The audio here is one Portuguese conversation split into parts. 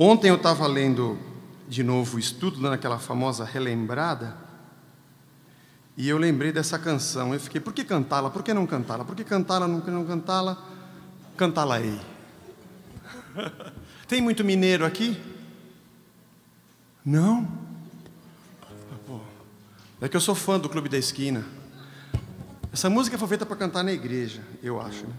Ontem eu estava lendo de novo o estudo, dando aquela famosa relembrada, e eu lembrei dessa canção. Eu fiquei, por que cantá-la? Por que não cantá-la? Por que cantá-la? Por que não cantá-la? Cantá-la-ei. Tem muito mineiro aqui? Não? É que eu sou fã do Clube da Esquina. Essa música foi feita para cantar na igreja, eu acho, né?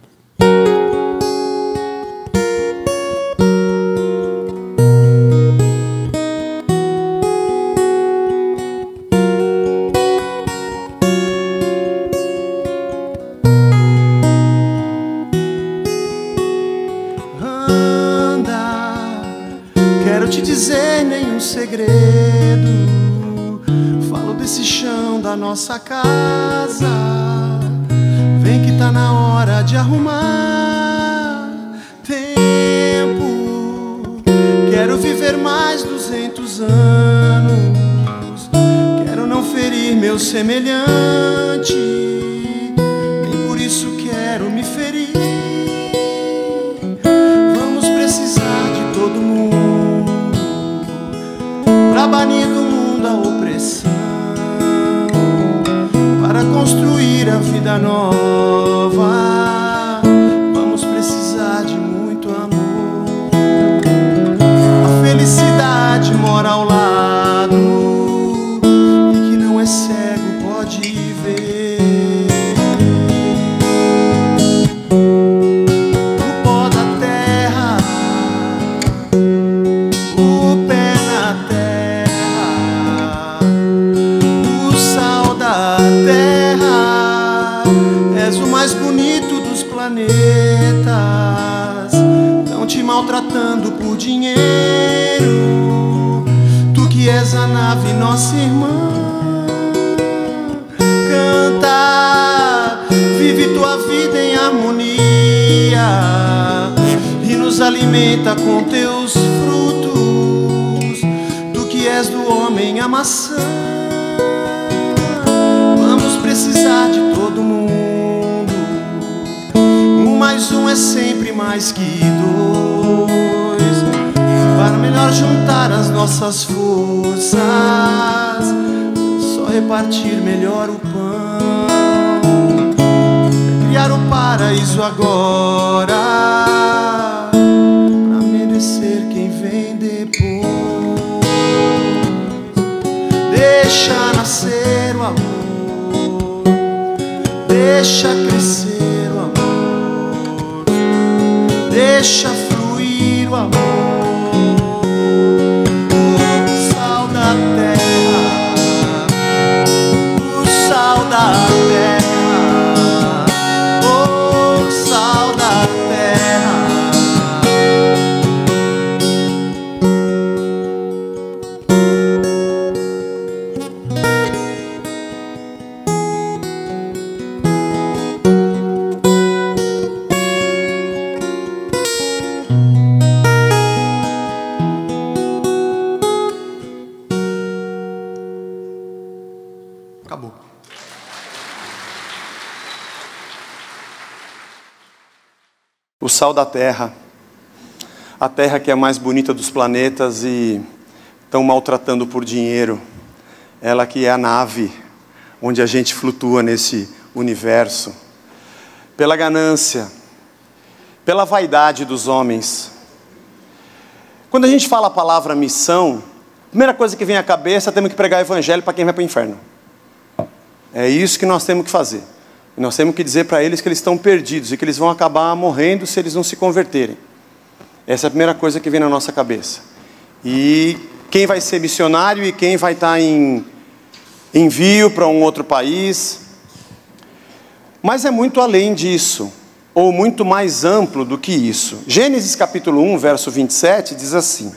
Nossa casa, vem que tá na hora de arrumar tempo. Quero viver mais 200 anos. Quero não ferir meu semelhante, nem por isso quero me ferir. Vamos precisar de todo mundo pra banir do mundo a opressão, para construir a vida nova. Vamos precisar de muito amor. A felicidade mora ao lado, e que não é cego pode ver. O pó da terra, o pé na terra, o sal da terra. És o mais bonito dos planetas, tão te maltratando por dinheiro. Tu que és a nave, nossa irmã, canta, vive tua vida em harmonia e nos alimenta com teus frutos. Tu que és do homem a maçã, vamos precisar de todo mundo. Mais um é sempre mais que dois, para melhor juntar as nossas forças, só repartir melhor o pão, criar o paraíso agora, para merecer quem vem depois. Deixa nascer o amor, deixa crescer, deixa fluir o amor. O sal da terra, o sal da terra, o sal da sal da terra, a terra que é a mais bonita dos planetas e tão maltratando por dinheiro, ela que é a nave onde a gente flutua nesse universo, pela ganância, pela vaidade dos homens. Quando a gente fala a palavra missão, a primeira coisa que vem à cabeça é temos que pregar o evangelho para quem vai para o inferno. É isso que nós temos que fazer. Nós temos que dizer para eles que eles estão perdidos e que eles vão acabar morrendo se eles não se converterem. Essa é a primeira coisa que vem na nossa cabeça. E quem vai ser missionário e quem vai estar em envio para um outro país. Mas é muito além disso, ou muito mais amplo do que isso. Gênesis capítulo 1, verso 27, diz assim: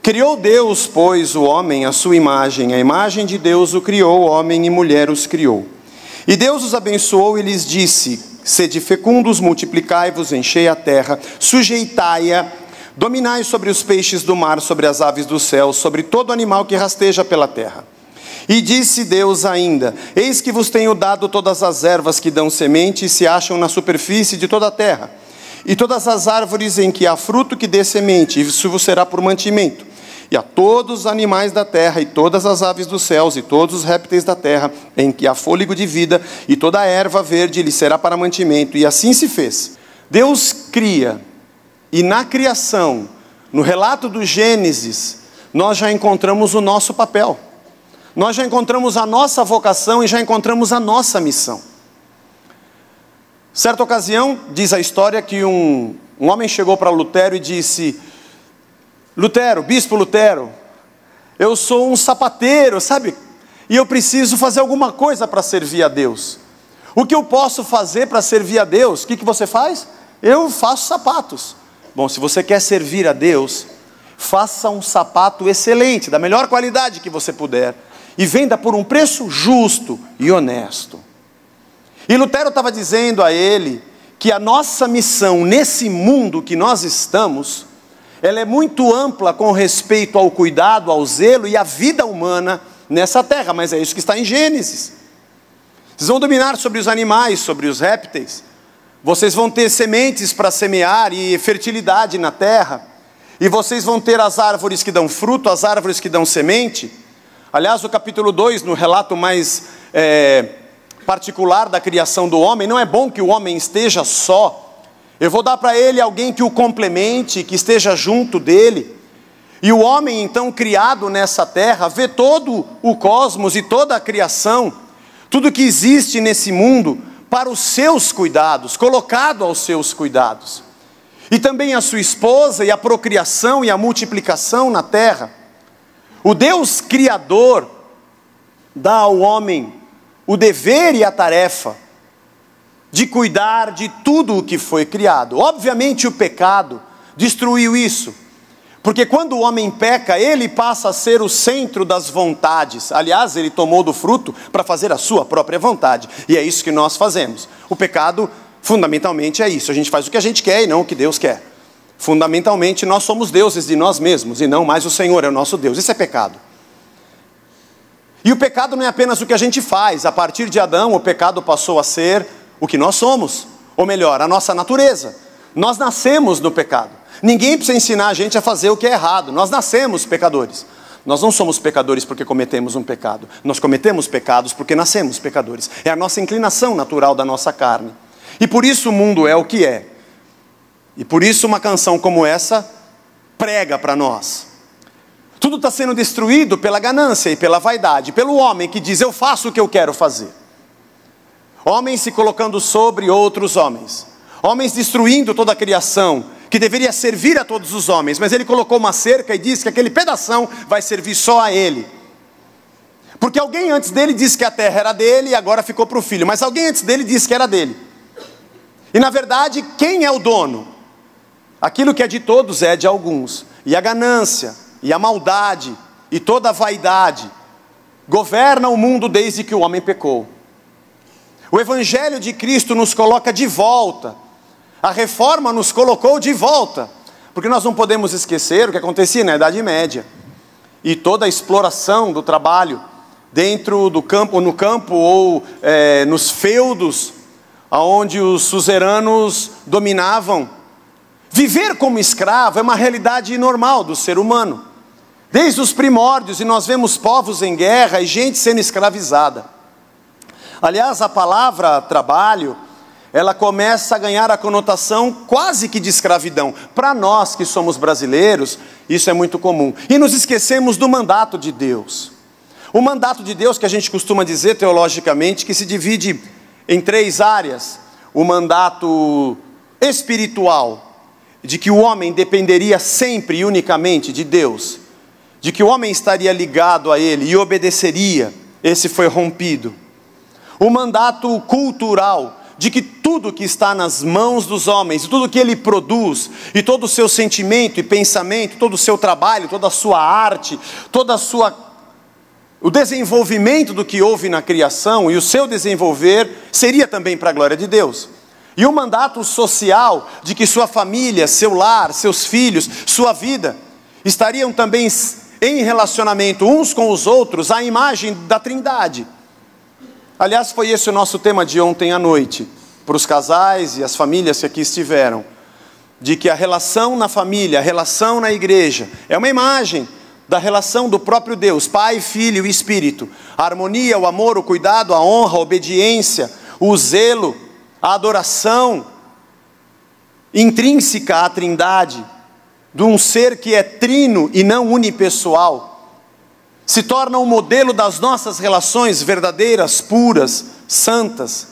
Criou Deus, pois, o homem à sua imagem. A imagem de Deus o criou, homem e mulher os criou. E Deus os abençoou e lhes disse: Sede fecundos, multiplicai-vos, enchei a terra, sujeitai-a, dominai sobre os peixes do mar, sobre as aves do céu, sobre todo animal que rasteja pela terra. E disse Deus ainda: Eis que vos tenho dado todas as ervas que dão semente e se acham na superfície de toda a terra, E todas as árvores em que há fruto que dê semente, isso vos será por mantimento. E a todos os animais da terra, e todas as aves dos céus, e todos os répteis da terra, em que há fôlego de vida, e toda a erva verde lhe será para mantimento. E assim se fez. Deus cria, e na criação, no relato do Gênesis, nós já encontramos o nosso papel. Nós já encontramos a nossa vocação e já encontramos a nossa missão. Certa ocasião, diz a história, que um homem chegou para Lutero e disse: Lutero, bispo Lutero, eu sou um sapateiro, sabe? E eu preciso fazer alguma coisa para servir a Deus. O que eu posso fazer para servir a Deus? O que você faz? Eu faço sapatos. Bom, se você quer servir a Deus, faça um sapato excelente, da melhor qualidade que você puder, e venda por um preço justo e honesto. E Lutero estava dizendo a ele que a nossa missão nesse mundo que nós estamos, ela é muito ampla com respeito ao cuidado, ao zelo e à vida humana nessa terra. Mas é isso que está em Gênesis. Vocês vão dominar sobre os animais, sobre os répteis. Vocês vão ter sementes para semear e fertilidade na terra. E vocês vão ter as árvores que dão fruto, as árvores que dão semente. Aliás, o capítulo 2, no relato mais particular da criação do homem, não é bom que o homem esteja só. Eu vou dar para ele alguém que o complemente, que esteja junto dele. E o homem, então, criado nessa terra, vê todo o cosmos e toda a criação, tudo que existe nesse mundo, para os seus cuidados, colocado aos seus cuidados. E também a sua esposa e a procriação e a multiplicação na terra. O Deus Criador dá ao homem o dever e a tarefa de cuidar de tudo o que foi criado. Obviamente o pecado destruiu isso, porque quando o homem peca, ele passa a ser o centro das vontades. Aliás, ele tomou do fruto para fazer a sua própria vontade, e é isso que nós fazemos. O pecado, fundamentalmente, é isso. A gente faz o que a gente quer e não o que Deus quer. Fundamentalmente, nós somos deuses de nós mesmos, e não mais o Senhor é o nosso Deus. Isso é pecado. E o pecado não é apenas o que a gente faz. A partir de Adão, o pecado passou a ser o que nós somos, ou melhor, a nossa natureza. Nós nascemos no pecado. Ninguém precisa ensinar a gente a fazer o que é errado. Nós nascemos pecadores. Nós não somos pecadores porque cometemos um pecado. Nós cometemos pecados porque nascemos pecadores. É a nossa inclinação natural da nossa carne. E por isso o mundo é o que é. E por isso uma canção como essa prega para nós. Tudo está sendo destruído pela ganância e pela vaidade, pelo homem que diz: eu faço o que eu quero fazer. Homens se colocando sobre outros homens. Homens destruindo toda a criação, que deveria servir a todos os homens. Mas ele colocou uma cerca e disse que aquele pedação vai servir só a ele. Porque alguém antes dele disse que a terra era dele e agora ficou para o filho. Mas alguém antes dele disse que era dele. E na verdade, quem é o dono? Aquilo que é de todos é de alguns. E a ganância, e a maldade, e toda a vaidade governa o mundo desde que o homem pecou. O Evangelho de Cristo nos coloca de volta. A reforma nos colocou de volta. Porque nós não podemos esquecer o que acontecia na Idade Média. E toda a exploração do trabalho dentro do campo, no campo ou nos feudos, onde os suzeranos dominavam. Viver como escravo é uma realidade normal do ser humano. Desde os primórdios, e nós vemos povos em guerra e gente sendo escravizada. Aliás, a palavra trabalho, ela começa a ganhar a conotação quase que de escravidão. Para nós que somos brasileiros, isso é muito comum. E nos esquecemos do mandato de Deus. O mandato de Deus, que a gente costuma dizer teologicamente, que se divide em três áreas. O mandato espiritual, de que o homem dependeria sempre e unicamente de Deus. De que o homem estaria ligado a ele e obedeceria. Esse foi rompido. O mandato cultural, de que tudo que está nas mãos dos homens, tudo que ele produz, e todo o seu sentimento e pensamento, todo o seu trabalho, toda a sua arte, o desenvolvimento do que houve na criação, e o seu desenvolver, seria também para a glória de Deus. E o mandato social, de que sua família, seu lar, seus filhos, sua vida, estariam também em relacionamento uns com os outros, à imagem da Trindade. Aliás, foi esse o nosso tema de ontem à noite, para os casais e as famílias que aqui estiveram. de que a relação na família, a relação na igreja, é uma imagem da relação do próprio Deus, Pai, Filho e Espírito. A harmonia, o amor, o cuidado, a honra, a obediência, o zelo, a adoração intrínseca à Trindade, de um ser que é trino e não unipessoal, se torna um modelo das nossas relações verdadeiras, puras, santas.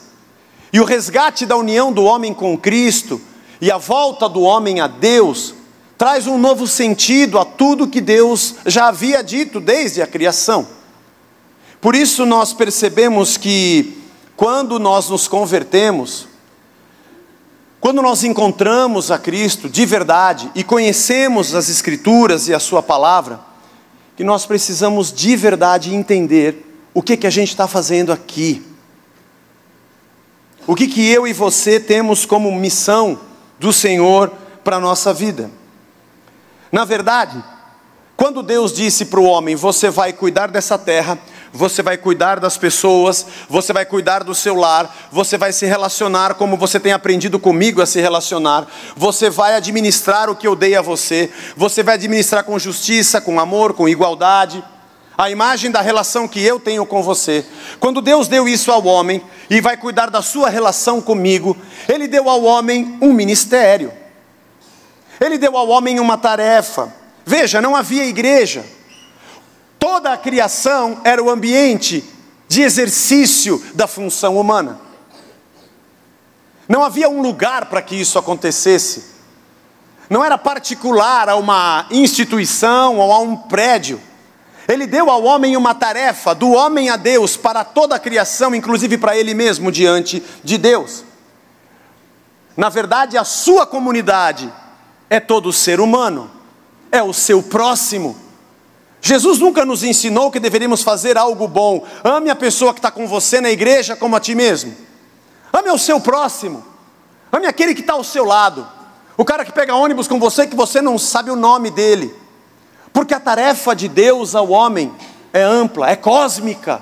E o resgate da união do homem com Cristo e a volta do homem a Deus traz um novo sentido a tudo que Deus já havia dito desde a criação. Por isso nós percebemos que quando nós nos convertemos, quando nós encontramos a Cristo de verdade e conhecemos as Escrituras e a sua palavra, que nós precisamos de verdade entender o que a gente está fazendo aqui. O que eu e você temos como missão do Senhor para a nossa vida. Na verdade, quando Deus disse para o homem, você vai cuidar dessa terra, você vai cuidar das pessoas, você vai cuidar do seu lar, você vai se relacionar como você tem aprendido comigo a se relacionar, você vai administrar o que eu dei a você, você vai administrar com justiça, com amor, com igualdade, a imagem da relação que eu tenho com você. Quando Deus deu isso ao homem e vai cuidar da sua relação comigo, Ele deu ao homem um ministério. Ele deu ao homem uma tarefa. Veja, não havia igreja. Toda a criação era o ambiente de exercício da função humana. Não havia um lugar para que isso acontecesse. Não era particular a uma instituição ou a um prédio. Ele deu ao homem uma tarefa, do homem a Deus, para toda a criação, inclusive para ele mesmo, diante de Deus. Na verdade, a sua comunidade é todo ser humano, é o seu próximo. Jesus nunca nos ensinou que deveríamos fazer algo bom. Ame a pessoa que está com você na igreja como a ti mesmo. Ame o seu próximo. Ame aquele que está ao seu lado. O cara que pega ônibus com você, que você não sabe o nome dele. Porque a tarefa de Deus ao homem é ampla, é cósmica.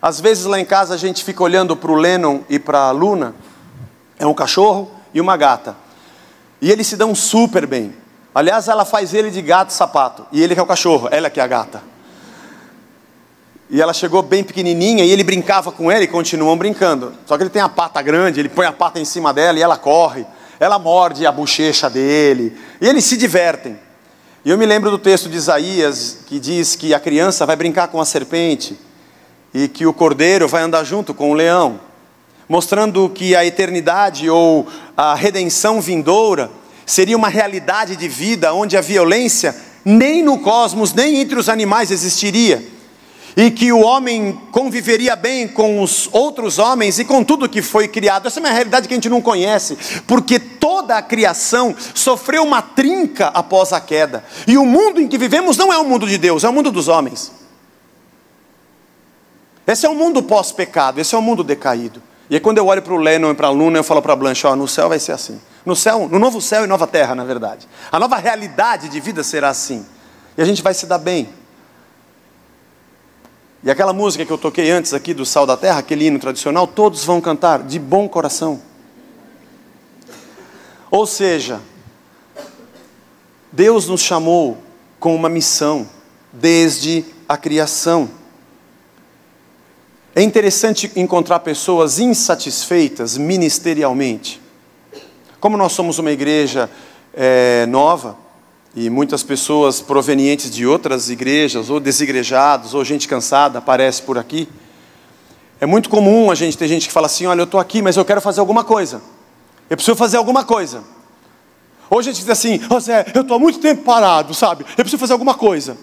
Às vezes lá em casa a gente fica olhando para o Lennon e para a Luna. É um cachorro e uma gata. E eles se dão super bem. Aliás, ela faz ele de gato e sapato. E ele que é o cachorro, ela que é a gata. E ela chegou bem pequenininha e ele brincava com ela e continuam brincando. Só que ele tem a pata grande, ele põe a pata em cima dela e ela corre. Ela morde a bochecha dele. E eles se divertem. E eu me lembro do texto de Isaías, que diz que a criança vai brincar com a serpente e que o cordeiro vai andar junto com o leão, mostrando que a eternidade ou a redenção vindoura seria uma realidade de vida onde a violência nem no cosmos, nem entre os animais existiria, e que o homem conviveria bem com os outros homens e com tudo que foi criado. Essa é uma realidade que a gente não conhece, porque toda a criação sofreu uma trinca após a queda, e o mundo em que vivemos não é o mundo de Deus, é o mundo dos homens. Esse é o mundo pós-pecado, esse é o mundo decaído. E aí quando eu olho para o Lennon e para a Luna, eu falo para a Blanche, no céu vai ser assim, no céu, no novo céu e nova terra, na verdade, a nova realidade de vida será assim, e a gente vai se dar bem. E aquela música que eu toquei antes aqui do Sal da Terra, aquele hino tradicional, todos vão cantar de bom coração. Ou seja, Deus nos chamou com uma missão desde a criação. É interessante encontrar pessoas insatisfeitas ministerialmente. Como nós somos uma igreja nova, e muitas pessoas provenientes de outras igrejas, ou desigrejados, ou gente cansada, aparece por aqui. É muito comum a gente ter gente que fala assim, olha, eu estou aqui, mas eu quero fazer alguma coisa. Eu preciso fazer alguma coisa. Ou a gente diz assim, José, eu estou há muito tempo parado, sabe? Eu preciso fazer alguma coisa.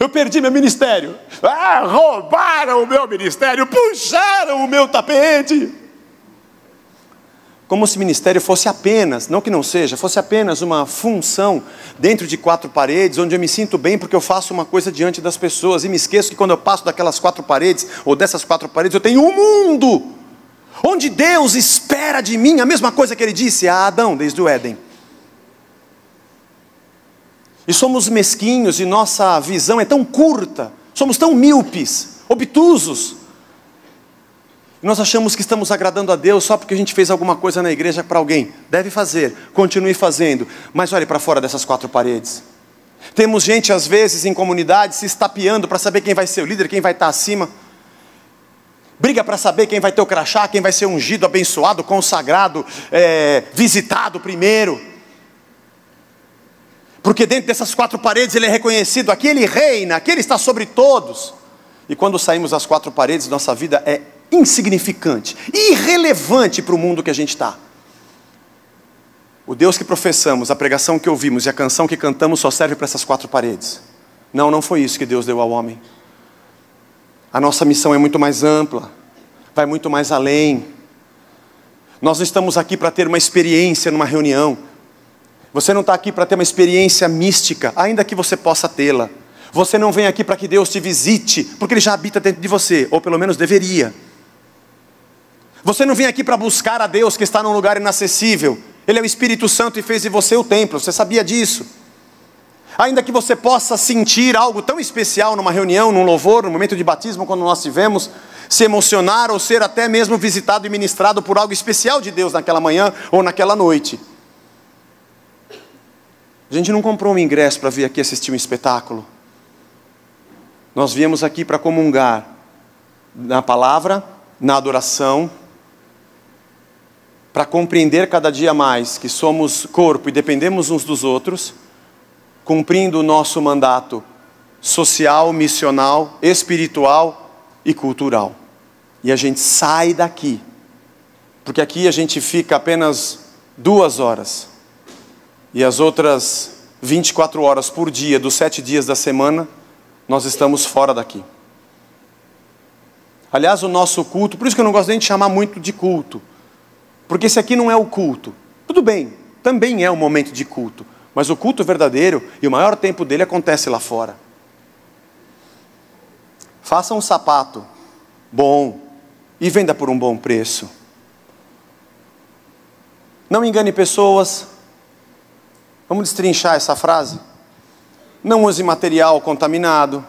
Eu perdi meu ministério. Ah, roubaram o meu ministério, puxaram o meu tapete. Como se ministério fosse apenas, não que não seja, fosse apenas uma função dentro de quatro paredes, onde eu me sinto bem porque eu faço uma coisa diante das pessoas e me esqueço que quando eu passo daquelas quatro paredes, ou dessas quatro paredes, eu tenho um mundo, onde Deus espera de mim a mesma coisa que Ele disse a Adão desde o Éden. E somos mesquinhos e nossa visão é tão curta, somos tão míopes, obtusos. Nós achamos que estamos agradando a Deus só porque a gente fez alguma coisa na igreja para alguém. Deve fazer, continue fazendo, mas olhe para fora dessas quatro paredes. Temos gente às vezes em comunidade se estapeando para saber quem vai ser o líder, quem vai estar acima. Briga para saber quem vai ter o crachá, quem vai ser ungido, abençoado, consagrado, visitado primeiro. Porque dentro dessas quatro paredes ele é reconhecido, aqui ele reina, aqui ele está sobre todos. E quando saímos das quatro paredes, nossa vida é insignificante, irrelevante para o mundo que a gente está. O Deus que professamos, a pregação que ouvimos e a canção que cantamos só serve para essas quatro paredes. Não, não foi isso que Deus deu ao homem. A nossa missão é muito mais ampla, vai muito mais além. Nós não estamos aqui para ter uma experiência numa reunião. Você não está aqui para ter uma experiência mística, ainda que você possa tê-la. Você não vem aqui para que Deus te visite, porque Ele já habita dentro de você, ou pelo menos deveria. Você não vem aqui para buscar a Deus que está num lugar inacessível. Ele é o Espírito Santo e fez de você o templo, você sabia disso? Ainda que você possa sentir algo tão especial numa reunião, num louvor, no momento de batismo, quando nós tivemos, se emocionar ou ser até mesmo visitado e ministrado por algo especial de Deus naquela manhã ou naquela noite. A gente não comprou um ingresso para vir aqui assistir um espetáculo. Nós viemos aqui para comungar na palavra, na adoração, para compreender cada dia mais que somos corpo e dependemos uns dos outros, cumprindo o nosso mandato social, missional, espiritual e cultural. E a gente sai daqui, porque aqui a gente fica apenas 2 horas, e as outras 24 horas por dia, dos 7 dias da semana, nós estamos fora daqui. Aliás, o nosso culto, por isso que eu não gosto nem de chamar muito de culto, porque esse aqui não é o culto. Tudo bem, também é um momento de culto, mas o culto verdadeiro e o maior tempo dele acontece lá fora. Faça um sapato bom e venda por um bom preço. Não engane pessoas. Vamos destrinchar essa frase? Não use material contaminado.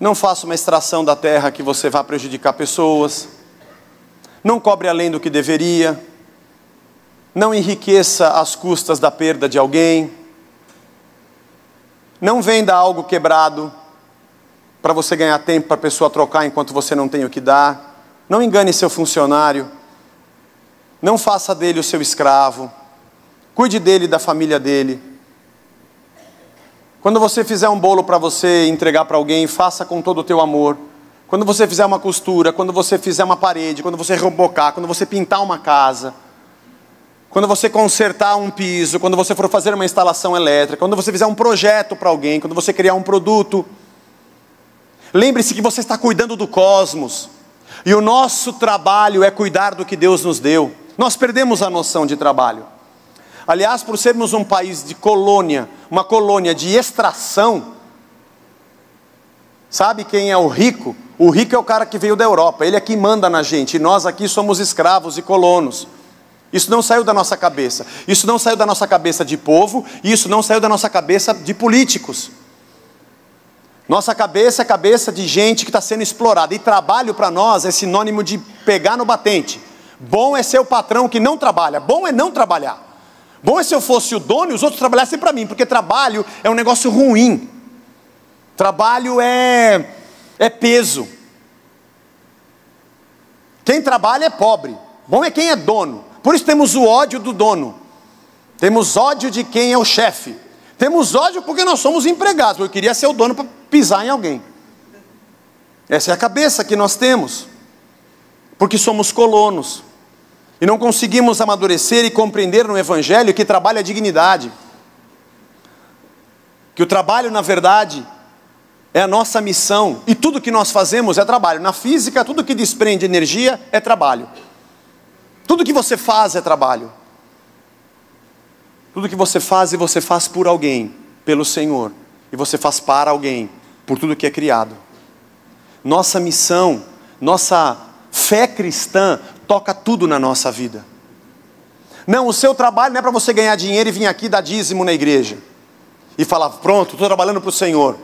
Não faça uma extração da terra que você vá prejudicar pessoas. Não cobre além do que deveria. Não enriqueça às custas da perda de alguém. Não venda algo quebrado para você ganhar tempo para a pessoa trocar enquanto você não tem o que dar. Não engane seu funcionário. Não faça dele o seu escravo. Cuide dele e da família dele. Quando você fizer um bolo para você entregar para alguém, faça com todo o teu amor. Quando você fizer uma costura, quando você fizer uma parede, quando você rebocar, quando você pintar uma casa, quando você consertar um piso, quando você for fazer uma instalação elétrica, quando você fizer um projeto para alguém, quando você criar um produto, lembre-se que você está cuidando do cosmos, e o nosso trabalho é cuidar do que Deus nos deu. Nós perdemos a noção de trabalho. Aliás, por sermos um país de colônia, uma colônia de extração, sabe quem é o rico? O rico é o cara que veio da Europa, ele é quem manda na gente, e nós aqui somos escravos e colonos. Isso não saiu da nossa cabeça, isso não saiu da nossa cabeça de povo, isso não saiu da nossa cabeça de políticos. Nossa cabeça é cabeça de gente que está sendo explorada, e trabalho para nós é sinônimo de pegar no batente. Bom é ser o patrão que não trabalha, bom é não trabalhar. Bom é se eu fosse o dono e os outros trabalhassem para mim, porque trabalho é um negócio ruim. Trabalho é peso. Quem trabalha é pobre. Bom é quem é dono. Por isso temos o ódio do dono. Temos ódio de quem é o chefe. Temos ódio porque nós somos empregados. Eu queria ser o dono para pisar em alguém. Essa é a cabeça que nós temos. Porque somos colonos. E não conseguimos amadurecer e compreender no Evangelho que trabalho é dignidade. Que o trabalho, na verdade, é a nossa missão, e tudo que nós fazemos é trabalho. Na física, tudo que desprende energia é trabalho. Tudo que você faz é trabalho. Tudo que você faz por alguém, pelo Senhor. E você faz para alguém, por tudo que é criado. Nossa missão, nossa fé cristã, toca tudo na nossa vida. Não, o seu trabalho não é para você ganhar dinheiro e vir aqui dar dízimo na igreja. E falar, pronto, estou trabalhando para o Senhor.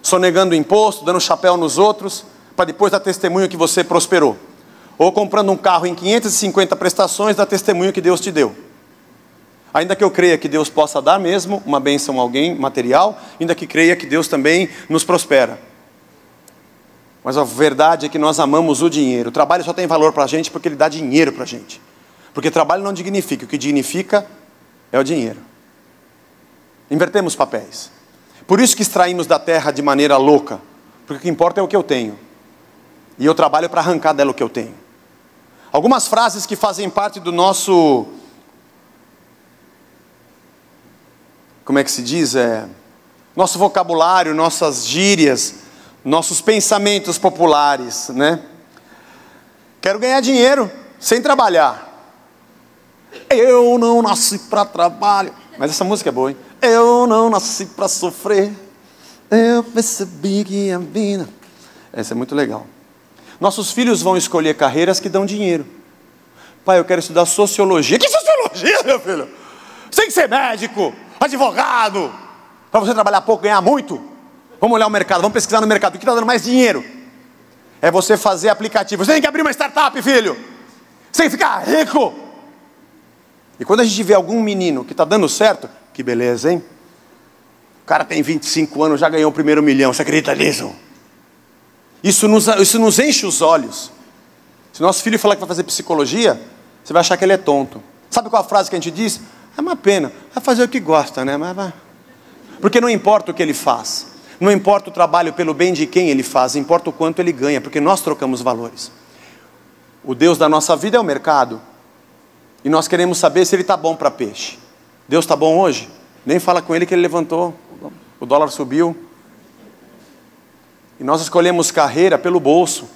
Sonegando imposto, dando chapéu nos outros, para depois dar testemunho que você prosperou. Ou comprando um carro em 550 prestações, dá testemunho que Deus te deu. Ainda que eu creia que Deus possa dar mesmo uma bênção a alguém material, ainda que creia que Deus também nos prospera. Mas a verdade é que nós amamos o dinheiro. O trabalho só tem valor para a gente porque ele dá dinheiro para a gente. Porque trabalho não dignifica, o que dignifica é o dinheiro. Invertemos papéis. Por isso que extraímos da terra de maneira louca. Porque o que importa é o que eu tenho. E eu trabalho para arrancar dela o que eu tenho. Algumas frases que fazem parte do nosso... como é que se diz? Nosso vocabulário, nossas gírias, nossos pensamentos populares, né? Quero ganhar dinheiro sem trabalhar. Eu não nasci para trabalho. Mas essa música é boa, hein? Eu não nasci para sofrer. Eu percebi que a vida... essa é muito legal. Nossos filhos vão escolher carreiras que dão dinheiro. Pai, eu quero estudar sociologia. Que sociologia, meu filho? Sem ser médico, advogado. Para você trabalhar pouco, ganhar muito. Vamos olhar o mercado, vamos pesquisar no mercado. O que está dando mais dinheiro? É você fazer aplicativo. Você tem que abrir uma startup, filho. Sem ficar rico. E quando a gente vê algum menino que está dando certo, que beleza, hein? O cara tem 25 anos, já ganhou o primeiro milhão. Você acredita nisso? Isso nos enche os olhos. Se nosso filho falar que vai fazer psicologia, você vai achar que ele é tonto. Sabe qual a frase que a gente diz? É uma pena, vai fazer o que gosta, né? Mas vai. Porque não importa o que ele faz, não importa o trabalho pelo bem de quem ele faz, importa o quanto ele ganha, porque nós trocamos valores. O Deus da nossa vida é o mercado. E nós queremos saber se ele está bom para peixe. Deus está bom hoje? Nem fala com ele que ele levantou, o dólar subiu. E nós escolhemos carreira pelo bolso.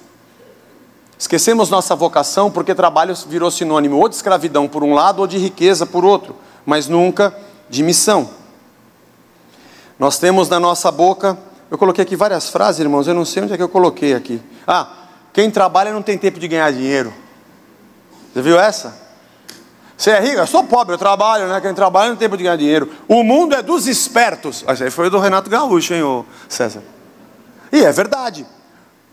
Esquecemos nossa vocação porque trabalho virou sinônimo ou de escravidão por um lado ou de riqueza por outro, mas nunca de missão. Nós temos na nossa boca... eu coloquei aqui várias frases, irmãos, eu não sei onde é que eu coloquei aqui. Quem trabalha não tem tempo de ganhar dinheiro. Você viu essa? Você é rico? Eu sou pobre, eu trabalho, né? Quem trabalha não tem tempo de ganhar dinheiro. O mundo é dos espertos. Esse aí foi o do Renato Gaúcho, hein, ô César? E é verdade.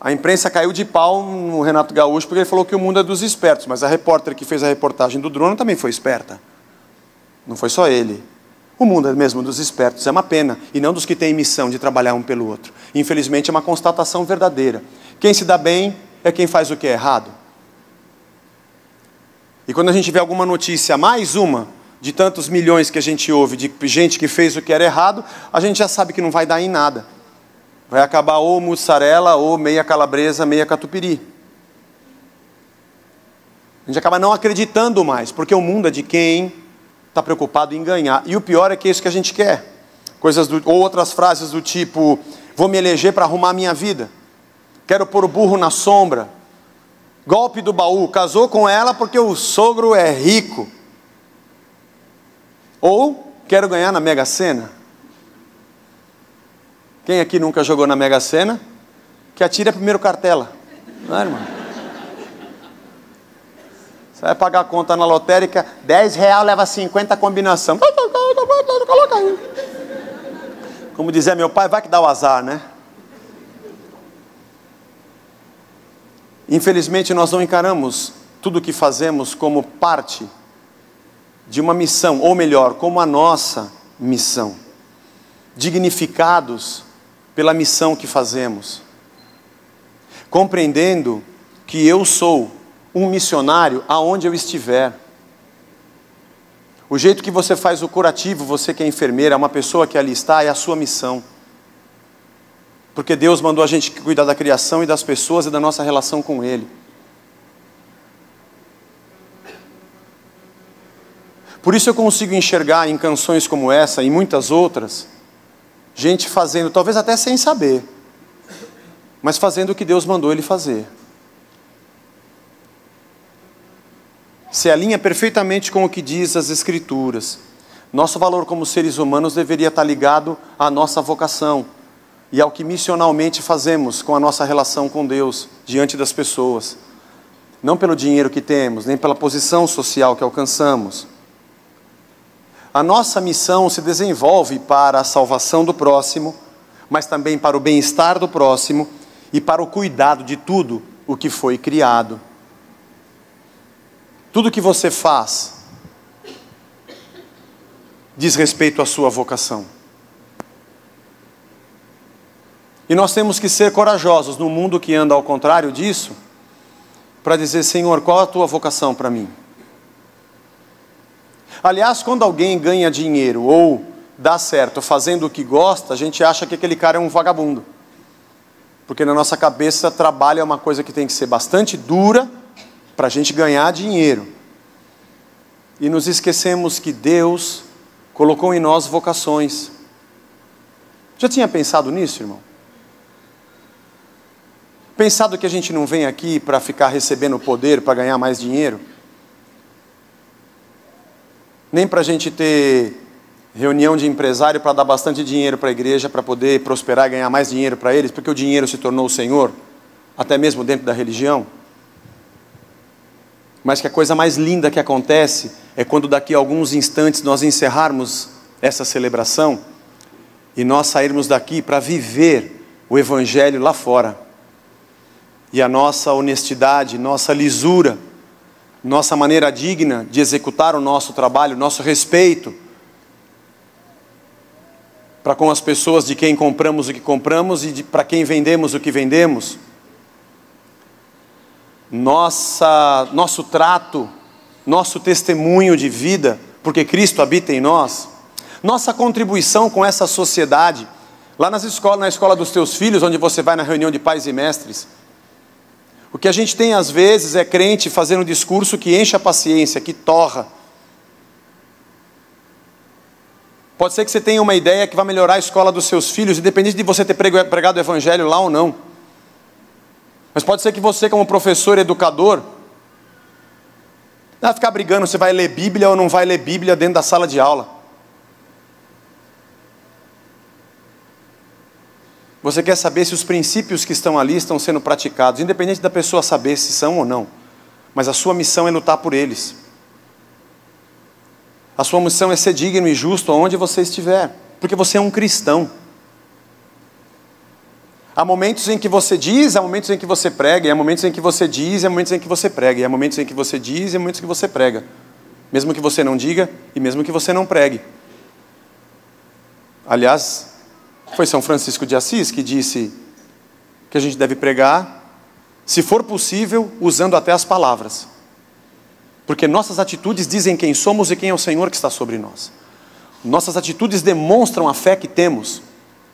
A imprensa caiu de pau no Renato Gaúcho porque ele falou que o mundo é dos espertos. Mas a repórter que fez a reportagem do drone também foi esperta. Não foi só ele. O mundo é mesmo dos espertos. É uma pena. E não dos que têm missão de trabalhar um pelo outro. Infelizmente é uma constatação verdadeira. Quem se dá bem é quem faz o que é errado. E quando a gente vê alguma notícia, mais uma, de tantos milhões que a gente ouve, de gente que fez o que era errado, a gente já sabe que não vai dar em nada. Vai acabar ou mussarela, ou meia calabresa, meia catupiry. A gente acaba não acreditando mais, porque o mundo é de quem está preocupado em ganhar. E o pior é que é isso que a gente quer. Ou outras frases do tipo, vou me eleger para arrumar a minha vida. Quero pôr o burro na sombra. Golpe do baú, casou com ela porque o sogro é rico. Ou, quero ganhar na Mega Sena. Quem aqui nunca jogou na Mega Sena? Que atira primeiro cartela. Não é, irmão? Você vai pagar a conta na lotérica, R$10 leva 50 combinação. Coloca aí. Como dizia meu pai, vai que dá o azar, né? Infelizmente nós não encaramos tudo o que fazemos como parte de uma missão, ou melhor, como a nossa missão, dignificados pela missão que fazemos, compreendendo que eu sou um missionário aonde eu estiver. O jeito que você faz o curativo, você que é enfermeira, uma pessoa que ali está, é a sua missão. Porque Deus mandou a gente cuidar da criação e das pessoas e da nossa relação com Ele. Por isso eu consigo enxergar em canções como essa e muitas outras, gente fazendo, talvez até sem saber, mas fazendo o que Deus mandou ele fazer. Se alinha perfeitamente com o que diz as Escrituras. Nosso valor como seres humanos deveria estar ligado à nossa vocação. E ao que missionalmente fazemos com a nossa relação com Deus, diante das pessoas. Não pelo dinheiro que temos, nem pela posição social que alcançamos. A nossa missão se desenvolve para a salvação do próximo, mas também para o bem-estar do próximo e para o cuidado de tudo o que foi criado. Tudo que você faz diz respeito à sua vocação. E nós temos que ser corajosos no mundo que anda ao contrário disso, para dizer: Senhor, qual a tua vocação para mim? Aliás, quando alguém ganha dinheiro ou dá certo fazendo o que gosta, a gente acha que aquele cara é um vagabundo. Porque na nossa cabeça, trabalho é uma coisa que tem que ser bastante dura para a gente ganhar dinheiro. E nos esquecemos que Deus colocou em nós vocações. Já tinha pensado nisso, irmão? Pensado que a gente não vem aqui para ficar recebendo poder, para ganhar mais dinheiro? Nem para a gente ter reunião de empresário para dar bastante dinheiro para a igreja, para poder prosperar e ganhar mais dinheiro para eles, porque o dinheiro se tornou o Senhor, até mesmo dentro da religião? Mas que a coisa mais linda que acontece é quando daqui a alguns instantes nós encerrarmos essa celebração e nós sairmos daqui para viver o Evangelho lá fora. E a nossa honestidade, nossa lisura, nossa maneira digna de executar o nosso trabalho, nosso respeito para com as pessoas de quem compramos o que compramos e para quem vendemos o que vendemos, nosso trato, nosso testemunho de vida, porque Cristo habita em nós, nossa contribuição com essa sociedade, lá na escola dos teus filhos, onde você vai na reunião de pais e mestres. O que a gente tem às vezes é crente fazendo um discurso que enche a paciência, que torra. Pode ser que você tenha uma ideia que vai melhorar a escola dos seus filhos, independente de você ter pregado o Evangelho lá ou não. Mas pode ser que você, como professor e educador, não vai ficar brigando se vai ler Bíblia ou não vai ler Bíblia dentro da sala de aula. Você quer saber se os princípios que estão ali estão sendo praticados, independente da pessoa saber se são ou não. Mas a sua missão é lutar por eles. A sua missão é ser digno e justo aonde você estiver, porque você é um cristão. Há momentos em que você diz, há momentos em que você prega, e há momentos em que você diz, há momentos em que você prega, e há momentos em que você diz, e há momentos em que você prega. Mesmo que você não diga, e mesmo que você não pregue. Aliás, foi São Francisco de Assis que disse que a gente deve pregar, se for possível, usando até as palavras. Porque nossas atitudes dizem quem somos e quem é o Senhor que está sobre nós. Nossas atitudes demonstram a fé que temos.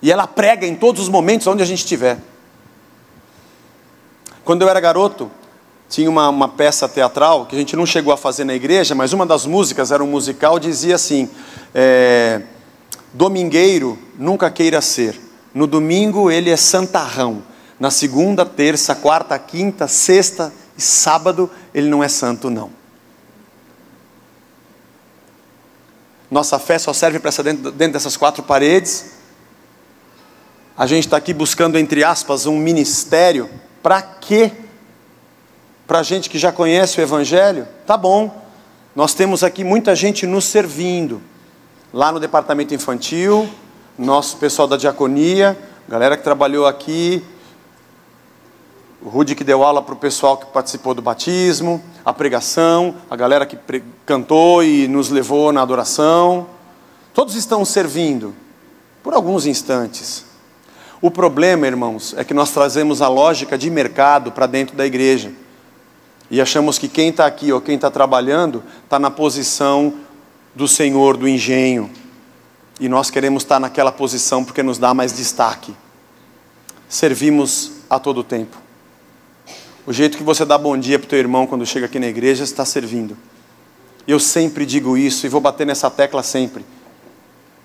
E ela prega em todos os momentos onde a gente estiver. Quando eu era garoto, tinha uma peça teatral que a gente não chegou a fazer na igreja, mas uma das músicas era um musical, dizia assim... Domingueiro nunca queira ser. No domingo ele é santarrão. Na segunda, terça, quarta, quinta, sexta e sábado ele não é santo, não. Nossa fé só serve para estar dentro dessas quatro paredes. A gente está aqui buscando, entre aspas, um ministério. Para quê? Para a gente que já conhece o Evangelho? Tá bom. Nós temos aqui muita gente nos servindo. Lá no departamento infantil, nosso pessoal da diaconia, galera que trabalhou aqui, o Rudy que deu aula para o pessoal que participou do batismo, a pregação, a galera que cantou e nos levou na adoração. Todos estão servindo, por alguns instantes. O problema, irmãos, é que nós trazemos a lógica de mercado para dentro da igreja. E achamos que quem está aqui ou quem está trabalhando, está na posição do Senhor, do engenho, e nós queremos estar naquela posição porque nos dá mais destaque. Servimos a todo tempo. O jeito que você dá bom dia para o teu irmão quando chega aqui na igreja, está servindo. Eu sempre digo isso e vou bater nessa tecla sempre.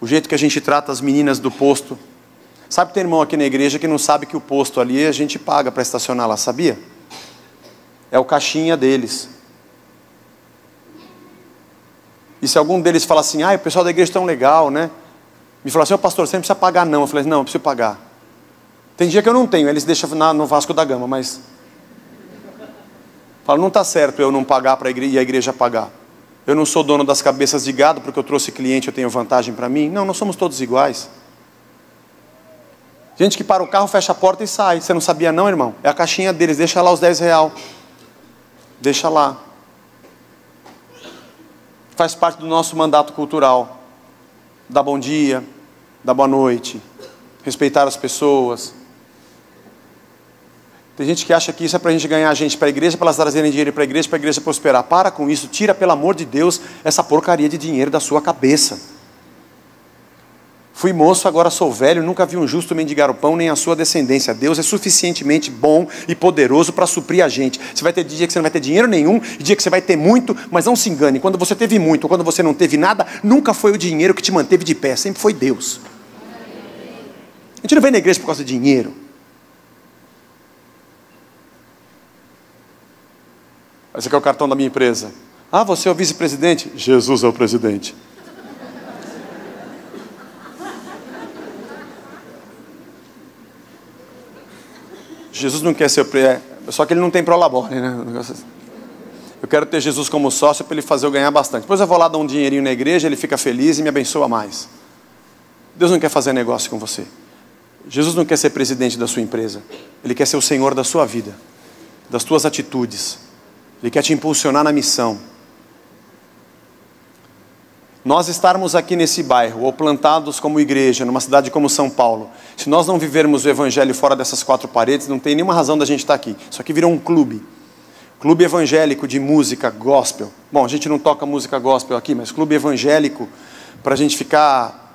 O jeito que a gente trata as meninas do posto, sabe, tem irmão aqui na igreja que não sabe que o posto ali a gente paga para estacionar lá, sabia? É o caixinha deles. E se algum deles fala assim, o pessoal da igreja é tão legal, né? Me fala assim, pastor, você não precisa pagar não. Eu falei, não, eu preciso pagar. Tem dia que eu não tenho, eles deixam no Vasco da Gama, mas... Falo, não está certo eu não pagar para e a igreja pagar. Eu não sou dono das cabeças de gado, porque eu trouxe cliente, eu tenho vantagem para mim. Não, nós somos todos iguais. Gente que para o carro, fecha a porta e sai. Você não sabia não, irmão? É a caixinha deles, deixa lá os R$10. Deixa lá. faz parte do nosso mandato cultural, dar bom dia, dar boa noite, respeitar as pessoas. Tem gente que acha que isso é para a gente ganhar gente para a igreja, para elas trazerem dinheiro para a igreja prosperar. Para com isso, tira, pelo amor de Deus, essa porcaria de dinheiro da sua cabeça. Fui moço, agora sou velho, nunca vi um justo mendigar o pão, nem a sua descendência. Deus é suficientemente bom e poderoso para suprir a gente. Você vai ter dia que você não vai ter dinheiro nenhum, dia que você vai ter muito, mas não se engane, quando você teve muito, ou quando você não teve nada, nunca foi o dinheiro que te manteve de pé, sempre foi Deus. A gente não vem na igreja por causa de dinheiro. Esse aqui é o cartão da minha empresa. Ah, você é o vice-presidente? Jesus é o presidente. Jesus não quer ser... Só que ele não tem prolabore, né? Eu quero ter Jesus como sócio para ele fazer eu ganhar bastante. Depois eu vou lá dar um dinheirinho na igreja, ele fica feliz e me abençoa mais. Deus não quer fazer negócio com você. Jesus não quer ser presidente da sua empresa. Ele quer ser o Senhor da sua vida, das tuas atitudes. Ele quer te impulsionar na missão. Nós estarmos aqui nesse bairro, ou plantados como igreja, numa cidade como São Paulo, se nós não vivermos o evangelho fora dessas quatro paredes, não tem nenhuma razão da gente estar aqui. Isso aqui virou um clube. Clube evangélico de música gospel. Bom, a gente não toca música gospel aqui, mas clube evangélico para a gente ficar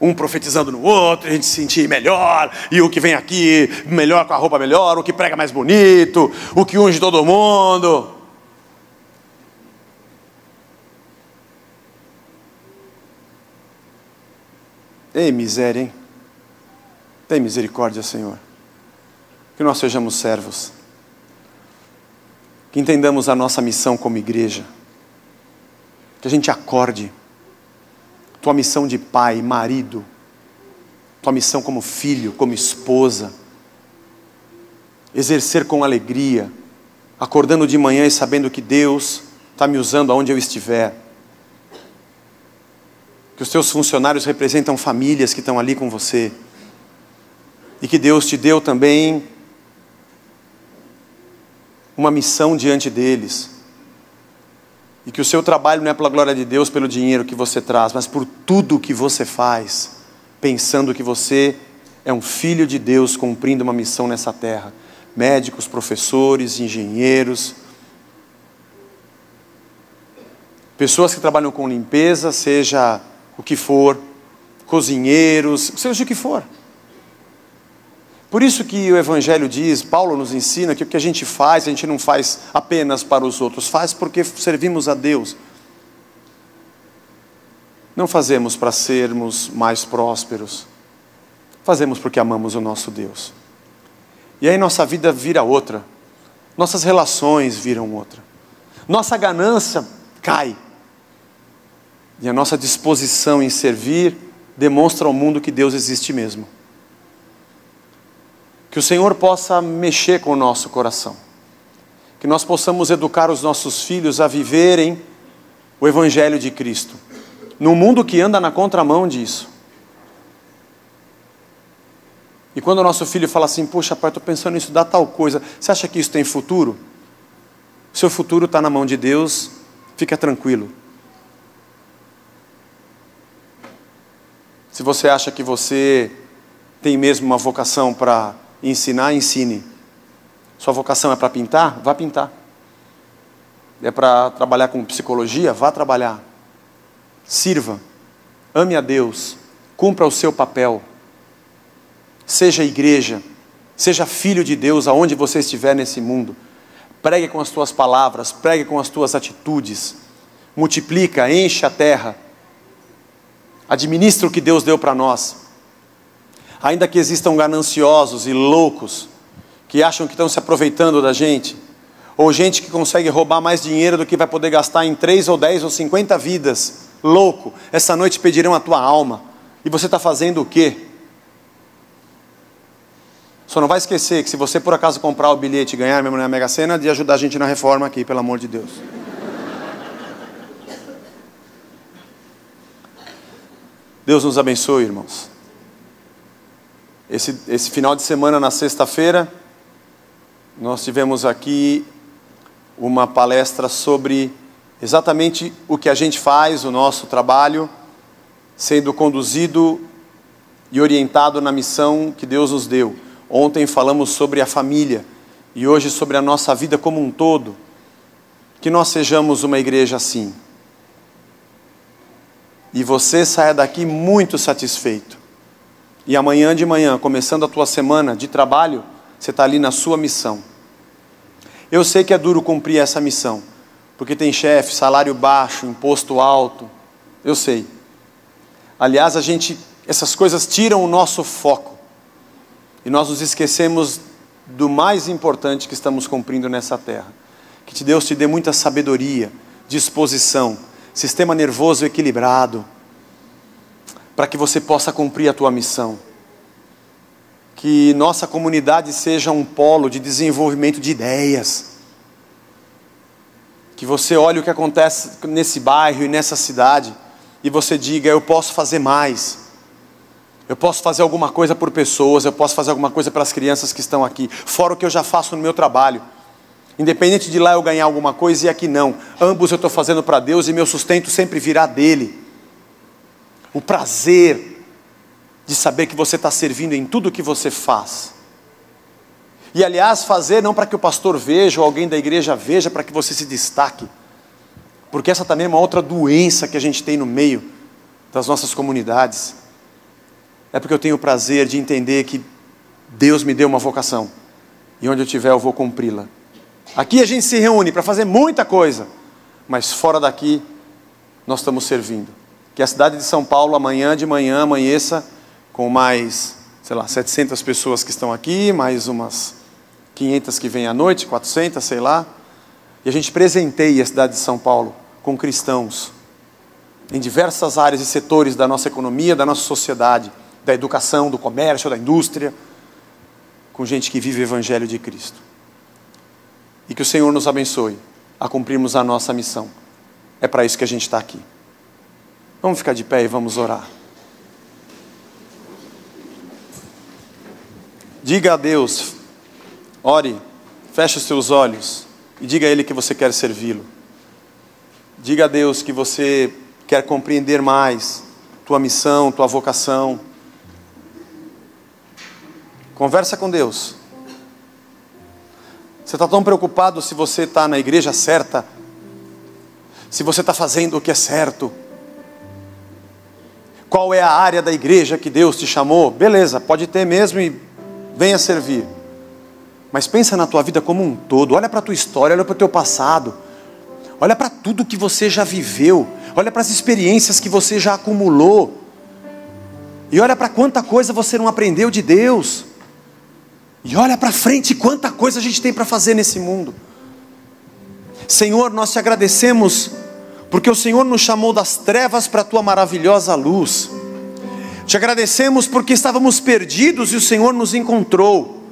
um profetizando no outro, a gente se sentir melhor, e o que vem aqui melhor com a roupa melhor, o que prega mais bonito, o que unge todo mundo... Ei, miséria, hein? Tem misericórdia, Senhor. Que nós sejamos servos. Que entendamos a nossa missão como igreja. Que a gente acorde. Tua missão de pai, marido. Tua missão como filho, como esposa. Exercer com alegria. Acordando de manhã e sabendo que Deus está me usando aonde eu estiver. Que os teus funcionários representam famílias que estão ali com você. E que Deus te deu também uma missão diante deles. E que o seu trabalho não é pela glória de Deus, pelo dinheiro que você traz, mas por tudo que você faz, pensando que você é um filho de Deus cumprindo uma missão nessa terra. Médicos, professores, engenheiros... Pessoas que trabalham com limpeza, seja... o que for, cozinheiros, seja o que for. Por isso que o Evangelho diz, Paulo nos ensina que o que a gente faz, a gente não faz apenas para os outros, faz porque servimos a Deus. Não fazemos para sermos mais prósperos, fazemos porque amamos o nosso Deus. E aí nossa vida vira outra, nossas relações viram outra, nossa ganância cai. E a nossa disposição em servir demonstra ao mundo que Deus existe mesmo. Que o Senhor possa mexer com o nosso coração. Que nós possamos educar os nossos filhos a viverem o Evangelho de Cristo. Num mundo que anda na contramão disso. E quando o nosso filho fala assim, poxa pai, estou pensando em estudar tal coisa. Você acha que isso tem futuro? Seu futuro está na mão de Deus, fica tranquilo. Se você acha que você tem mesmo uma vocação para ensinar, ensine. Sua vocação é para pintar? Vá pintar. É para trabalhar com psicologia? Vá trabalhar. Sirva. Ame a Deus. Cumpra o seu papel. Seja igreja. Seja filho de Deus aonde você estiver nesse mundo. Pregue com as tuas palavras. Pregue com as tuas atitudes. Multiplica, enche a terra. Administra o que Deus deu para nós. Ainda que existam gananciosos e loucos, que acham que estão se aproveitando da gente, ou gente que consegue roubar mais dinheiro do que vai poder gastar em 3 ou 10 ou 50 vidas. Louco, essa noite pedirão a tua alma. E você está fazendo o quê? Só não vai esquecer que se você por acaso comprar o bilhete e ganhar mesmo na Mega Sena, de ajudar a gente na reforma aqui, pelo amor de Deus. Deus nos abençoe, irmãos. Esse final de semana, na sexta-feira, nós tivemos aqui uma palestra sobre exatamente o que a gente faz, o nosso trabalho, sendo conduzido e orientado na missão que Deus nos deu. Ontem falamos sobre a família e hoje sobre a nossa vida como um todo. Que nós sejamos uma igreja assim. E você saia daqui muito satisfeito. E amanhã de manhã, começando a tua semana de trabalho, você está ali na sua missão. Eu sei que é duro cumprir essa missão, porque tem chefe, salário baixo, imposto alto, eu sei. Aliás, essas coisas tiram o nosso foco, e nós nos esquecemos do mais importante que estamos cumprindo nessa terra. Que Deus te dê muita sabedoria, disposição, sistema nervoso equilibrado, para que você possa cumprir a tua missão. Que nossa comunidade seja um polo de desenvolvimento de ideias. Que você olhe o que acontece nesse bairro e nessa cidade, e você diga, eu posso fazer mais. Eu posso fazer alguma coisa por pessoas, eu posso fazer alguma coisa para as crianças que estão aqui. Fora o que eu já faço no meu trabalho. Independente de lá eu ganhar alguma coisa e aqui não. Ambos eu estou fazendo para Deus e meu sustento sempre virá dele. O prazer de saber que você está servindo em tudo que você faz. E aliás, fazer não para que o pastor veja ou alguém da igreja veja, para que você se destaque. Porque essa também é uma outra doença que a gente tem no meio das nossas comunidades. É porque eu tenho o prazer de entender que Deus me deu uma vocação. E onde eu estiver eu vou cumpri-la. Aqui a gente se reúne para fazer muita coisa, mas fora daqui nós estamos servindo. Que a cidade de São Paulo amanhã de manhã amanheça com mais, 700 pessoas que estão aqui, mais umas 500 que vêm à noite, 400, E a gente presenteia a cidade de São Paulo com cristãos em diversas áreas e setores da nossa economia, da nossa sociedade, da educação, do comércio, da indústria, com gente que vive o Evangelho de Cristo. E que o Senhor nos abençoe a cumprirmos a nossa missão. É para isso que a gente está aqui. Vamos ficar de pé e vamos orar. Diga a Deus, ore, feche os seus olhos e diga a Ele que você quer servi-lo. Diga a Deus que você quer compreender mais tua missão, tua vocação. Conversa com Deus. Você está tão preocupado se você está na igreja certa, se você está fazendo o que é certo, qual é a área da igreja que Deus te chamou, beleza, pode ter mesmo e venha servir, mas pensa na tua vida como um todo, olha para a tua história, olha para o teu passado, olha para tudo que você já viveu, olha para as experiências que você já acumulou, e olha para quanta coisa você não aprendeu de Deus. E olha para frente quanta coisa a gente tem para fazer nesse mundo. Senhor, nós te agradecemos, porque o Senhor nos chamou das trevas para a tua maravilhosa luz. Te agradecemos porque estávamos perdidos e o Senhor nos encontrou.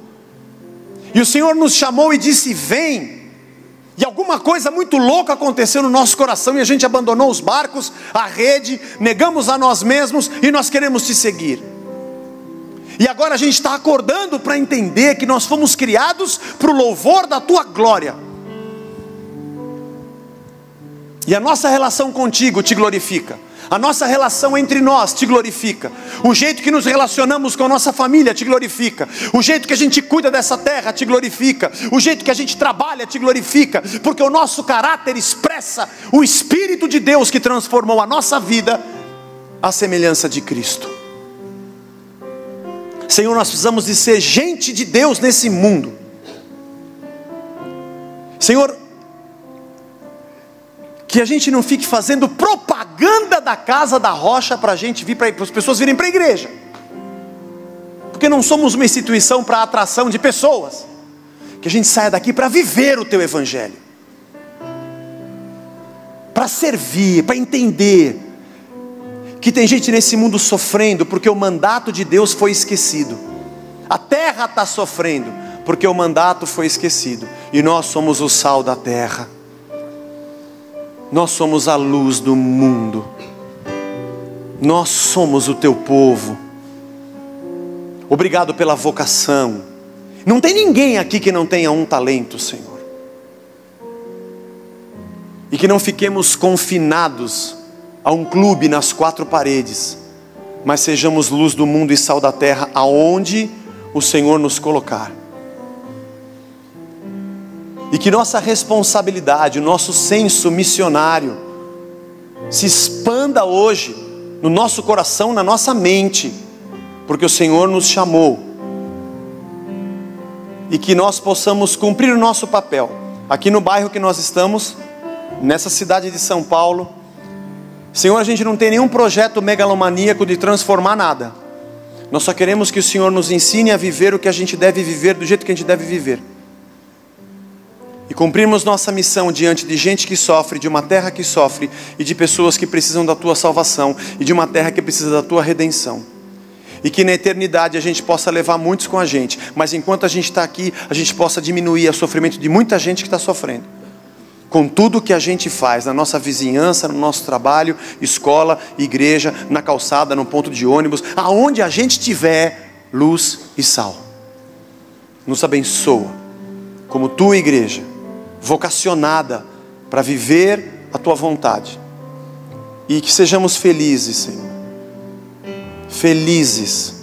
E o Senhor nos chamou e disse, vem. E alguma coisa muito louca aconteceu no nosso coração e a gente abandonou os barcos, a rede, negamos a nós mesmos e nós queremos te seguir. E agora a gente está acordando para entender que nós fomos criados para o louvor da tua glória. E a nossa relação contigo te glorifica. A nossa relação entre nós te glorifica. O jeito que nos relacionamos com a nossa família te glorifica. O jeito que a gente cuida dessa terra te glorifica. O jeito que a gente trabalha te glorifica. Porque o nosso caráter expressa o Espírito de Deus que transformou a nossa vida à semelhança de Cristo. Senhor, nós precisamos de ser gente de Deus nesse mundo. Senhor, que a gente não fique fazendo propaganda da Casa da Rocha para a gente vir, para as pessoas virem para a igreja. Porque não somos uma instituição para atração de pessoas. Que a gente saia daqui para viver o teu evangelho. Para servir, para entender que tem gente nesse mundo sofrendo porque o mandato de Deus foi esquecido. A terra está sofrendo porque o mandato foi esquecido. E nós somos o sal da terra. Nós somos a luz do mundo. Nós somos o teu povo. Obrigado pela vocação. Não tem ninguém aqui que não tenha um talento, Senhor. E que não fiquemos confinados a um clube nas quatro paredes, mas sejamos luz do mundo e sal da terra aonde o Senhor nos colocar. E que nossa responsabilidade, o nosso senso missionário se expanda hoje no nosso coração, na nossa mente, porque o Senhor nos chamou. E que nós possamos cumprir o nosso papel aqui no bairro que nós estamos, nessa cidade de São Paulo. Senhor, a gente não tem nenhum projeto megalomaníaco de transformar nada. Nós só queremos que o Senhor nos ensine a viver o que a gente deve viver, do jeito que a gente deve viver. E cumprirmos nossa missão diante de gente que sofre, de uma terra que sofre, e de pessoas que precisam da Tua salvação, e de uma terra que precisa da Tua redenção. E que na eternidade a gente possa levar muitos com a gente, mas enquanto a gente está aqui, a gente possa diminuir o sofrimento de muita gente que está sofrendo. Com tudo o que a gente faz, na nossa vizinhança, no nosso trabalho, escola, igreja, na calçada, no ponto de ônibus, aonde a gente tiver luz e sal. Nos abençoa, como Tua igreja, vocacionada para viver a Tua vontade, e que sejamos felizes, Senhor, felizes,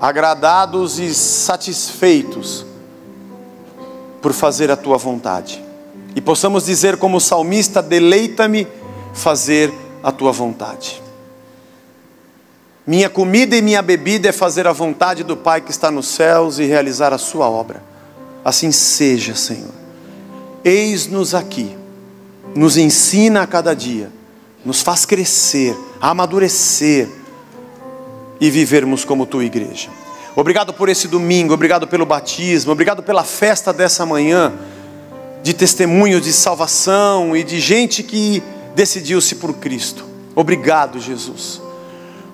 agradados e satisfeitos por fazer a Tua vontade, e possamos dizer como o salmista: deleita-me fazer a Tua vontade. Minha comida e minha bebida é fazer a vontade do Pai que está nos céus e realizar a Sua obra. Assim seja, Senhor. Eis-nos aqui, nos ensina a cada dia, nos faz crescer, amadurecer e vivermos como Tua igreja. Obrigado por esse domingo, obrigado pelo batismo, obrigado pela festa dessa manhã, de testemunho de salvação e de gente que decidiu-se por Cristo. Obrigado, Jesus.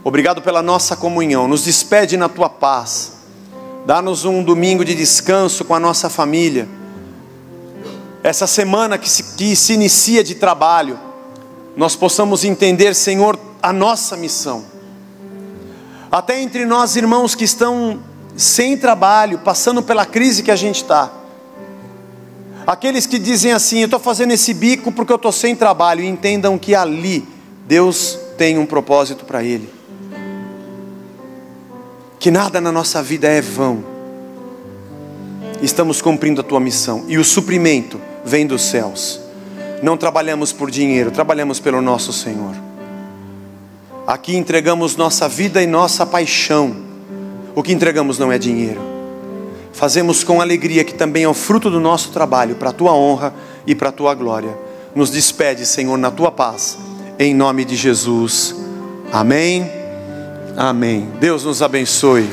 Obrigado pela nossa comunhão. Nos despede na Tua paz. Dá-nos um domingo de descanso com a nossa família. Essa semana que se inicia de trabalho, nós possamos entender, Senhor, a nossa missão. Até entre nós, irmãos que estão sem trabalho, passando pela crise que a gente está. Aqueles que dizem assim: eu estou fazendo esse bico porque eu estou sem trabalho. E entendam que ali Deus tem um propósito para ele. Que nada na nossa vida é vão. Estamos cumprindo a Tua missão. E o suprimento vem dos céus. Não trabalhamos por dinheiro, trabalhamos pelo nosso Senhor. Aqui entregamos nossa vida e nossa paixão. O que entregamos não é dinheiro. Fazemos com alegria, que também é o fruto do nosso trabalho, para a Tua honra e para a Tua glória. Nos despede, Senhor, na Tua paz. Em nome de Jesus. Amém. Amém. Deus nos abençoe.